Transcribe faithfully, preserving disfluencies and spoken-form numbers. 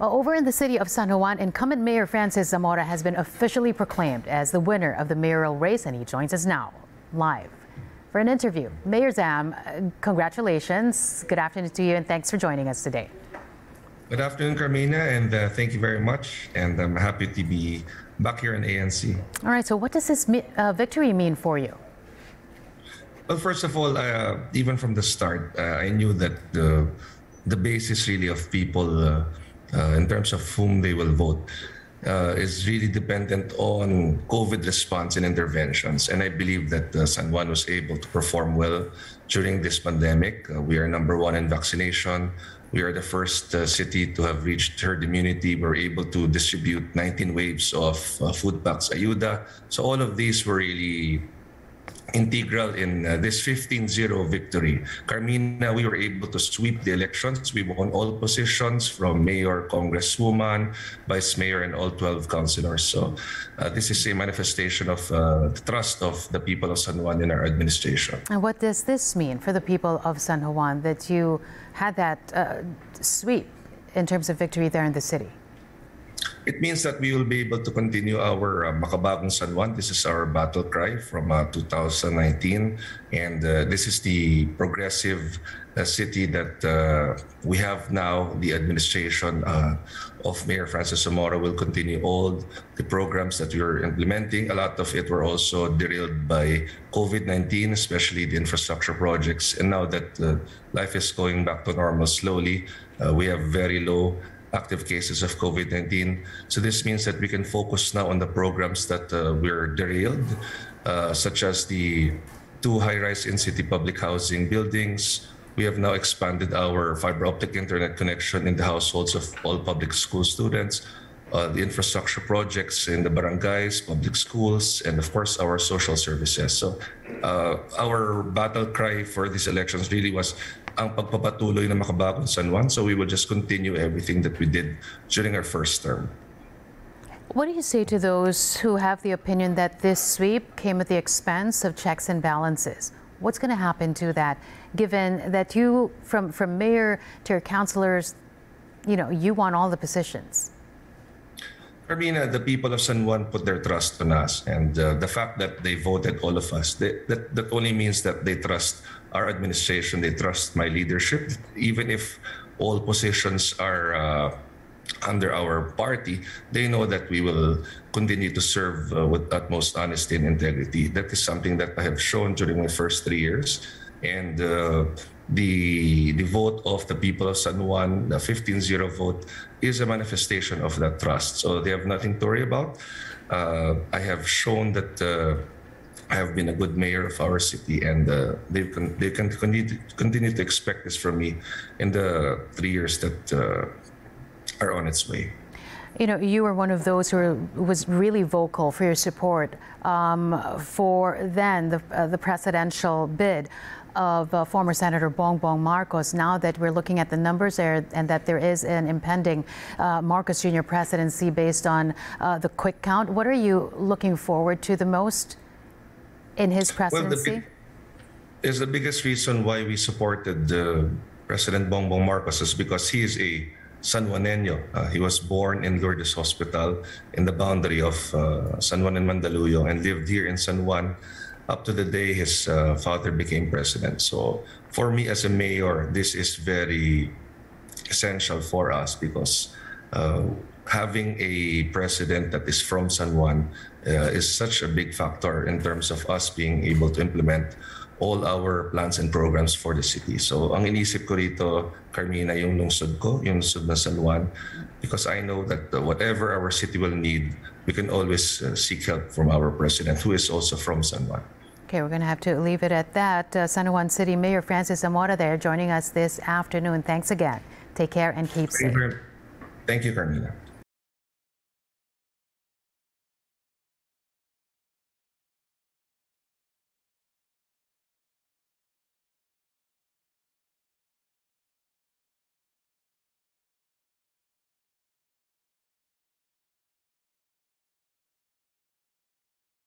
Well, over in the city of San Juan, incumbent Mayor Francis Zamora has been officially proclaimed as the winner of the mayoral race, and he joins us now live for an interview. Mayor Zam, congratulations. Good afternoon to you, and thanks for joining us today. Good afternoon, Carmina, and uh, thank you very much. And I'm happy to be back here in A N C. All right, so what does this uh, victory mean for you? Well, first of all, uh, even from the start, uh, I knew that the, the basis really of people uh, Uh, in terms of whom they will vote uh, is really dependent on COVID response and interventions. And I believe that uh, San Juan was able to perform well during this pandemic. Uh, we are number one in vaccination. We are the first uh, city to have reached herd immunity. We're able to distribute nineteen waves of uh, food packs, ayuda. So all of these were really integral in uh, this fifteen zero victory. Carmina, we were able to sweep the elections. We won all positions from mayor, congresswoman, vice mayor, and all twelve councilors. So uh, this is a manifestation of uh, the trust of the people of San Juan in our administration. And what does this mean for the people of San Juan that you had that uh, sweep in terms of victory there in the city? It means that we will be able to continue our uh, Makabagong San Juan. This is our battle cry from uh, two thousand nineteen. And uh, this is the progressive uh, city that uh, we have now. The administration uh, of Mayor Francis Zamora will continue all the programs that we are implementing. A lot of it were also derailed by COVID nineteen, especially the infrastructure projects. And now that uh, life is going back to normal slowly, uh, we have very low active cases of COVID nineteen. So this means that we can focus now on the programs that uh, were derailed, uh, such as the two high-rise in-city public housing buildings. We have now expanded our fiber optic internet connection in the households of all public school students, uh, the infrastructure projects in the barangays, public schools, and of course our social services. So uh, our battle cry for these elections really was ang pagpapatuloy ng Makabagong San Juan, so we will just continue everything that we did during our first term. What do you say to those who have the opinion that this sweep came at the expense of checks and balances? What's going to happen to that, given that you, from from mayor to your councilors, you know, you want all the positions? Carmina, the people of San Juan put their trust on us, and uh, the fact that they voted all of us, they, that, that only means that they trust our administration, they trust my leadership. Even if all positions are uh, under our party, they know that we will continue to serve uh, with utmost honesty and integrity. That is something that I have shown during my first three years. And uh, the, the vote of the people of San Juan, the fifteen zero vote, is a manifestation of that trust. So they have nothing to worry about. Uh, I have shown that uh, I have been a good mayor of our city, and uh, they can, they can continue to, continue to expect this from me in the three years that uh, are on its way. You know, you were one of those who were, was really vocal for your support um, for then the, uh, the presidential bid of uh, former Senator Bong Bong Marcos. Now that we're looking at the numbers there and that there is an impending uh, Marcos Junior presidency based on uh, the quick count, what are you looking forward to the most in his presidency? Well, the is the biggest reason why we supported uh, President Bong Bong Marcos is because he is a San Juanenyo. Uh, he was born in Lourdes Hospital in the boundary of uh, San Juan and Mandaluyong, and lived here in San Juan up to the day his uh, father became president. So for me as a mayor, this is very essential for us, because uh, having a president that is from San Juan uh, is such a big factor in terms of us being able to implement all our plans and programs for the city. So ang inisip ko rito, Carmina, yung lungsod ko, yung lungsod na San Juan, because I know that uh, whatever our city will need, we can always uh, seek help from our president, who is also from San Juan. Okay, we're going to have to leave it at that. Uh, San Juan City Mayor Francis Zamora there joining us this afternoon. Thanks again. Take care and keep safe. Thank you, Carmina.